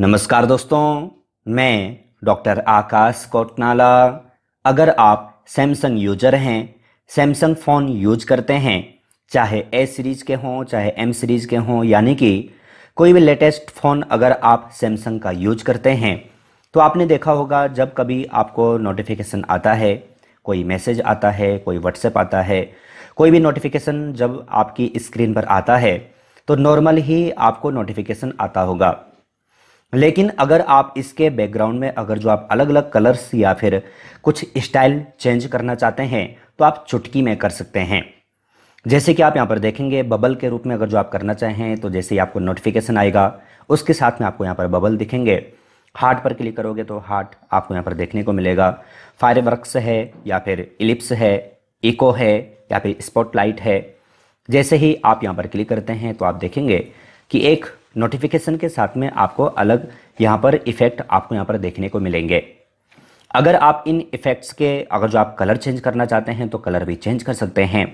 नमस्कार दोस्तों, मैं डॉक्टर आकाश कोटनाला। अगर आप सैमसंग यूजर हैं, सैमसंग फ़ोन यूज करते हैं, चाहे ए सीरीज़ के हों चाहे एम सीरीज़ के हों, यानी कि कोई भी लेटेस्ट फ़ोन अगर आप सैमसंग का यूज करते हैं तो आपने देखा होगा जब कभी आपको नोटिफिकेशन आता है, कोई मैसेज आता है, कोई व्हाट्सएप आता है, कोई भी नोटिफिकेशन जब आपकी स्क्रीन पर आता है तो नॉर्मल ही आपको नोटिफिकेशन आता होगा। लेकिन अगर आप इसके बैकग्राउंड में अगर जो आप अलग अलग कलर्स या फिर कुछ स्टाइल चेंज करना चाहते हैं तो आप चुटकी में कर सकते हैं। जैसे कि आप यहाँ पर देखेंगे बबल के रूप में अगर जो आप करना चाहें तो जैसे ही आपको नोटिफिकेशन आएगा उसके साथ में आपको यहाँ पर बबल दिखेंगे। हार्ट पर क्लिक करोगे तो हार्ट आपको यहाँ पर देखने को मिलेगा। फायरवर्क्स है या फिर इलिप्स है, इको है या फिर स्पॉटलाइट है। जैसे ही आप यहाँ पर क्लिक करते हैं तो आप देखेंगे कि एक नोटिफिकेशन के साथ में आपको अलग यहाँ पर इफ़ेक्ट आपको यहाँ पर देखने को मिलेंगे। अगर आप इन इफ़ेक्ट्स के अगर जो आप कलर चेंज करना चाहते हैं तो कलर भी चेंज कर सकते हैं।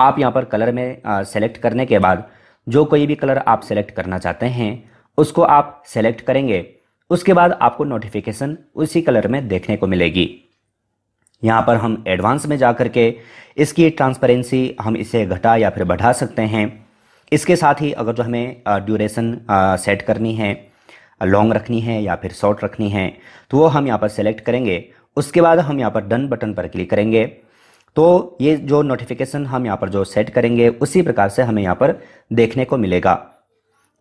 आप यहाँ पर कलर में सेलेक्ट करने के बाद जो कोई भी कलर आप सेलेक्ट करना चाहते हैं उसको आप सेलेक्ट करेंगे। उसके बाद आपको नोटिफिकेशन उसी कलर में देखने को मिलेगी। यहाँ पर हम एडवांस में जा कर के इसकी ट्रांसपेरेंसी हम इसे घटा या फिर बढ़ा सकते हैं। इसके साथ ही अगर जो हमें ड्यूरेशन सेट करनी है, लॉन्ग रखनी है या फिर शॉर्ट रखनी है तो वो हम यहाँ पर सेलेक्ट करेंगे। उसके बाद हम यहाँ पर डन बटन पर क्लिक करेंगे तो ये जो नोटिफिकेशन हम यहाँ पर जो सेट करेंगे उसी प्रकार से हमें यहाँ पर देखने को मिलेगा।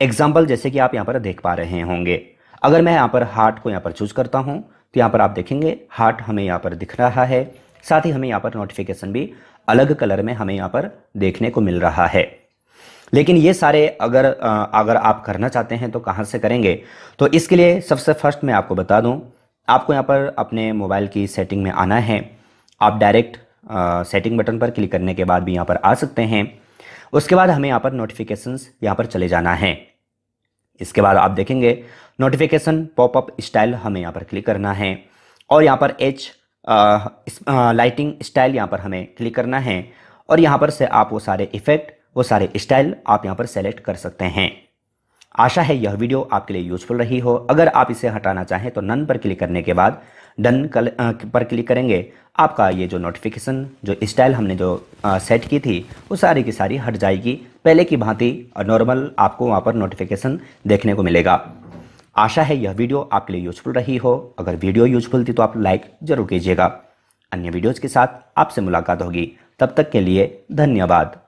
एग्जाम्पल जैसे कि आप यहाँ पर देख पा रहे होंगे, अगर मैं यहाँ पर हार्ट को यहाँ पर चूज़ करता हूँ तो यहाँ पर आप देखेंगे हार्ट हमें यहाँ पर दिख रहा है। साथ ही हमें यहाँ पर नोटिफिकेशन भी अलग कलर में हमें यहाँ पर देखने को मिल रहा है। लेकिन ये सारे अगर आप करना चाहते हैं तो कहाँ से करेंगे, तो इसके लिए सबसे फर्स्ट मैं आपको बता दूं, आपको यहाँ पर अपने मोबाइल की सेटिंग में आना है। आप डायरेक्ट सेटिंग बटन पर क्लिक करने के बाद भी यहाँ पर आ सकते हैं। उसके बाद हमें यहाँ पर नोटिफिकेशंस यहाँ पर चले जाना है। इसके बाद आप देखेंगे नोटिफिकेशन पॉपअप स्टाइल हमें यहाँ पर क्लिक करना है और यहाँ पर एच लाइटिंग स्टाइल यहाँ पर हमें क्लिक करना है और यहाँ पर से आप वो सारे इफ़ेक्ट वो सारे स्टाइल आप यहाँ पर सेलेक्ट कर सकते हैं। आशा है यह वीडियो आपके लिए यूजफुल रही हो। अगर आप इसे हटाना चाहें तो नन पर क्लिक करने के बाद डन पर क्लिक करेंगे, आपका ये जो नोटिफिकेशन जो स्टाइल हमने जो सेट की थी वो सारी की सारी हट जाएगी। पहले की भांति नॉर्मल आपको वहाँ पर नोटिफिकेशन देखने को मिलेगा। आशा है यह वीडियो आपके लिए यूजफुल रही हो। अगर वीडियो यूजफुल थी तो आप लाइक ज़रूर कीजिएगा। अन्य वीडियोज़ के साथ आपसे मुलाकात होगी, तब तक के लिए धन्यवाद।